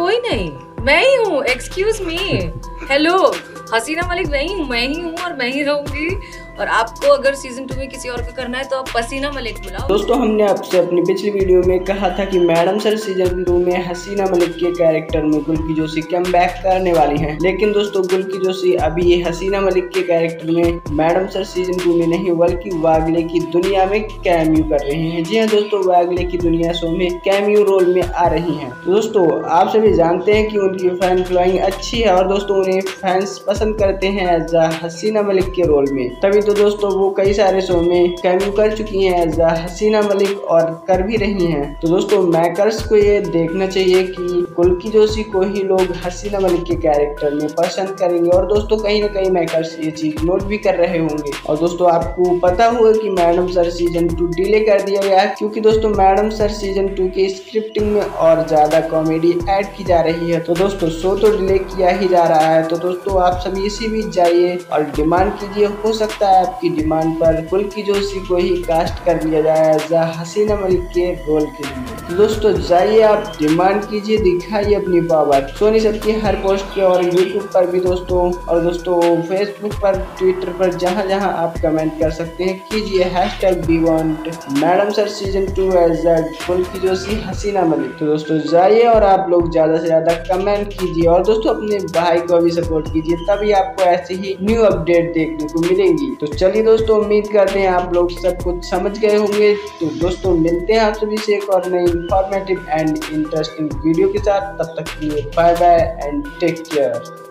कोई नहीं, मैं ही हूँ। Excuse me, hello, Haseena Malik मैं ही हूँ और मैं ही रहूँगी। और आपको अगर सीजन 2 में किसी और का करना है तो आप हसीना मलिक बुलाओ। दोस्तों, हमने आपसे अपनी पिछली वीडियो में कहा था कि मैडम सर सीजन 2 में हसीना मलिक के कैरेक्टर में गुलकी जोशी कमबैक करने वाली हैं। लेकिन दोस्तों, गुलकी जोशी अभी ये हसीना मलिक के कैरेक्टर में मैडम सर सीजन 2 में नहीं बल्कि वागले की दुनिया में कैमियो कर रहे हैं। जी हाँ दोस्तों, वागले की दुनिया शो में कैमियो रोल में आ रही है। दोस्तों, आप सभी जानते हैं की उनकी फैन फॉलोइंग अच्छी है और दोस्तों उन्हें फैंस पसंद करते हैं एज अ हसीना मलिक के रोल में। तभी तो दोस्तों वो कई सारे शो में कैमियो कर चुकी हैं एज अ हसीना मलिक और कर भी रही हैं। तो दोस्तों, मेकर्स को ये देखना चाहिए कि गुलकी जोशी को ही लोग हसीना मलिक के कैरेक्टर में पसंद करेंगे और दोस्तों कहीं ना कहीं मेकर्स ये चीज नोट भी कर रहे होंगे। और दोस्तों, आपको पता हुआ कि मैडम सर सीजन 2 डिले कर दिया गया क्योंकि दोस्तों मैडम सर सीजन 2 की स्क्रिप्टिंग में और ज्यादा कॉमेडी एड की जा रही है। तो दोस्तों शो तो डिले किया ही जा रहा है। तो दोस्तों, आप सभी इसी बीच जाइए और डिमांड कीजिए। हो सकता है आपकी डिमांड पर गुलकी जोशी को ही कास्ट कर लिया जाए जा हसीना मलिक के रोल के लिए। तो दोस्तों जाइए, आप डिमांड कीजिए, दिखाइए अपनी पावर। सोनी सर की हर पोस्ट पे और यूट्यूब पर भी दोस्तों, और दोस्तों फेसबुक पर, ट्विटर पर, जहाँ जहाँ आप कमेंट कर सकते हैं कीजिए #WeWantMadamSir Season 2 as Gulki Joshi Haseena Malik. तो दोस्तों जाइए और आप लोग ज्यादा से ज्यादा कमेंट कीजिए और दोस्तों अपने भाई को भी सपोर्ट कीजिए, तभी आपको ऐसे ही न्यू अपडेट देखने को मिलेंगी। तो चलिए दोस्तों, उम्मीद करते हैं आप लोग सब कुछ समझ गए होंगे। तो दोस्तों मिलते हैं आप सभी से एक और नई इंफॉर्मेटिव एंड इंटरेस्टिंग वीडियो के साथ। तब तक के लिए bye bye and take care.